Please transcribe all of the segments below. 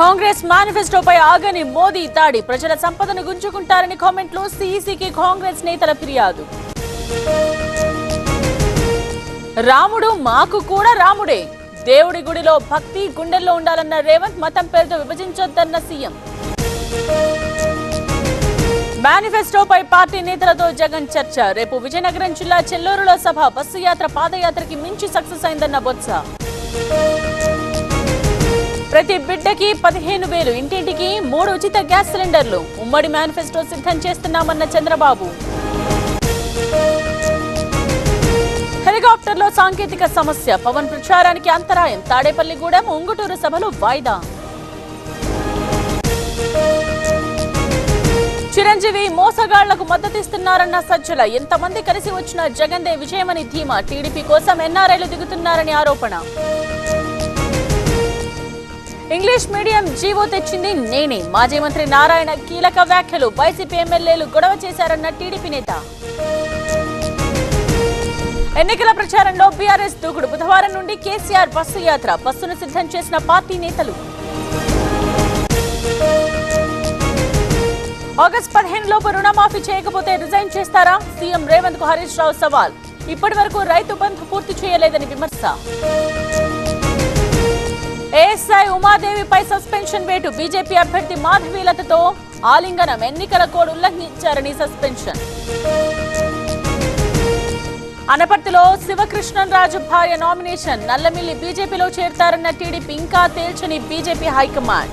కాంగ్రెస్ మేనిఫెస్టోపై ఆగని మోదీ దాడి ప్రజల సంపదను గుంజుకుంటారని కామెంట్లు సీఈసీకి కాంగ్రెస్ నేతల ఫిర్యాదు. రాముడు మాకు కూడా రాముడే, దేవుడి గుడిలో భక్తి గుండెల్లో ఉండాలన్న రేవంత్, మతం పేరుతో విభజించొద్దన్న సీఎం. మేనిఫెస్టోపై పార్టీ నేతలతో జగన్ చర్చ. రేపు విజయనగరం జిల్లా చెల్లూరులో సభ. బస్సు యాత్ర పాదయాత్రకి మించి సక్సెస్ అయిందన్న బొత్స. ప్రతి బిడ్డకి 15,000, ఇంటింటికి 3 ఉచిత గ్యాస్ సిలిండర్లు. ఉమ్మడి మేనిఫెస్టో సిద్ధం చేస్తున్నామన్న చంద్రబాబు. హెలికాప్టర్లో సాంకేతిక సమస్య, పవన్ ప్రచారానికి అంతరాయం. తాడేపల్లిగూడెం, ఉంగుటూరు సభలు వాయిదా. చిరంజీవి మోసగాళ్లకు మద్దతిస్తున్నారన్న సజ్జల. ఎంతమంది కలిసి వచ్చిన జగన్ దే విజయమని ధీమా. టీడీపీ కోసం ఎన్ఆర్ఐలు దిగుతున్నారని ఆరోపణ. ఇంగ్లీష్ మీడియం జీవో తెచ్చింది నేనే, మాజీ మంత్రి నారాయణ కీలక వ్యాఖ్యలు. వైసీపీ ఎమ్మెల్యేలు గొడవ చేశారన్న టీడీపీ నేత. ఎన్నికల ప్రచారంలో బీఆర్ఎస్ దూకుడు. బుధవారం నుండి కేసీఆర్ బస్సు యాత్ర. బస్సును సిద్ధం చేసిన పార్టీ నేతలు. ఆగస్టు 15 లోపు రుణమాఫీ చేయకపోతే రిజైన్ చేస్తారా? సీఎం రేవంత్ కు హరీష్ రావు సవాల్. ఇప్పటి వరకు రైతు బంధు పూర్తి చేయలేదని విమర్శ. ఏఎస్ఐ ఉమాదేవిపై సస్పెన్షన్ వేటు. బీజేపీ అభ్యర్థి మాధవీలతతో ఆలింగనం. ఎన్నికల కోడ్ ఉల్లంఘించారని సస్పెన్షన్. అనపర్తిలో శివకృష్ణరాజు భార్య నామినేషన్. నల్లమిల్లి బీజేపీలో చేరతారన్న టీడీపీ, ఇంకా తేల్చని బీజేపీ హైకమాండ్.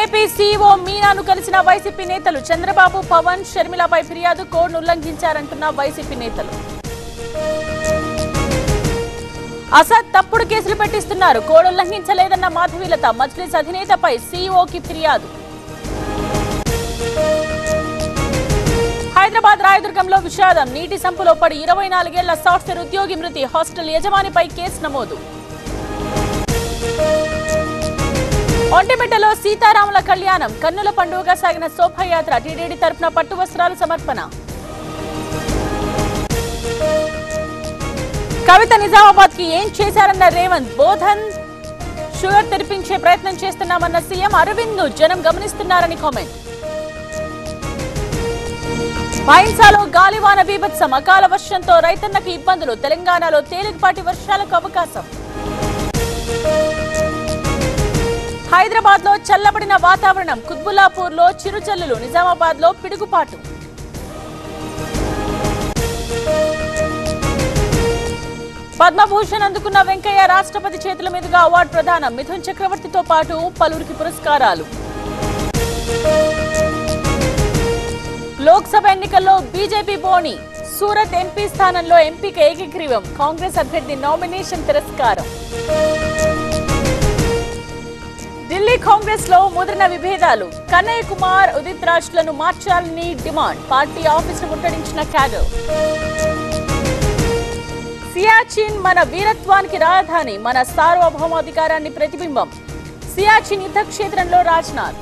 ఏపీ సీఈఓ మీనాను కలిసిన వైసీపీ నేతలు. చంద్రబాబు, పవన్, షర్మిలపై ఫిర్యాదు. కోడ్ను ఉల్లంఘించారంటున్న వైసీపీ నేతలు. అసద్ తప్పుడు కేసులు పెట్టిస్తున్నారు. కోడ్ ఉల్లంఘించలేదన్న మాధవీలత. మజ్లిస్ అధినేతపై సీఈఓకి ఫిర్యాదు. హైదరాబాద్ రాయదుర్గంలో విషాదం. నీటి సంపులో పడి 24 ఏళ్ల సాఫ్ట్వేర్ ఉద్యోగి మృతి. హాస్టల్ యజమానిపై కేసు నమోదు. ఒంటిమిట్టలో సీతారాముల కళ్యాణం. కన్నుల పండుగగా సాగిన శోభయాత్ర. టీడీడీ తరఫున పట్టు వస్త్రాలు సమర్పణ. కవిత నిజామాబాద్ కి ఏం చేశారన్న రేవంత్. బోధన్ షుగర్ తెరిపించే ప్రయత్నం చేస్తున్నామన్న సీఎం. అరవింద్ జనం గమనిస్తున్నారని కామెంట్. మహిన్సాలో గాలివాన బీభత్సం. అకాల వర్షంతో రైతన్నకు ఇబ్బందులు. తెలంగాణలో తేలికపాటి వర్షాలకు అవకాశం. హైదరాబాద్ లో చల్లబడిన వాతావరణం. కుత్బుల్లాపూర్ లో చిరుజల్లులు. నిజామాబాద్ లో పిడుగుపాటు. పద్మభూషణ్ అందుకున్న వెంకయ్య రాష్ట్రపతి చేతుల మీదుగా అవార్డు ప్రదానం. మిథున్ చక్రవర్తితో పాటు పలువురికి పురస్కారాలు. లోక్సభ ఎన్నికల్లో బీజేపీ బోణి. సూరత్ ఎంపీ స్థానంలో ఎంపీకి ఏకగ్రీవం. కాంగ్రెస్ అభ్యర్థి నామినేషన్ తిరస్కారం. ఢిల్లీ కాంగ్రెస్ లో ముదిరిన విభేదాలు. కన్నయ్య కుమార్, ఉదిత్ రాజ్లను మార్చాలని డిమాండ్. పార్టీ ఆఫీసును ముట్టడించిన క్యాడర్. సియాచిన్ మన వీరత్వానికి రాజధాని, మన సార్వభౌమాధికారాన్ని ప్రతిబింబం. సియాచిన్ యుద్ధ క్షేత్రంలో రాజ్నాథ్.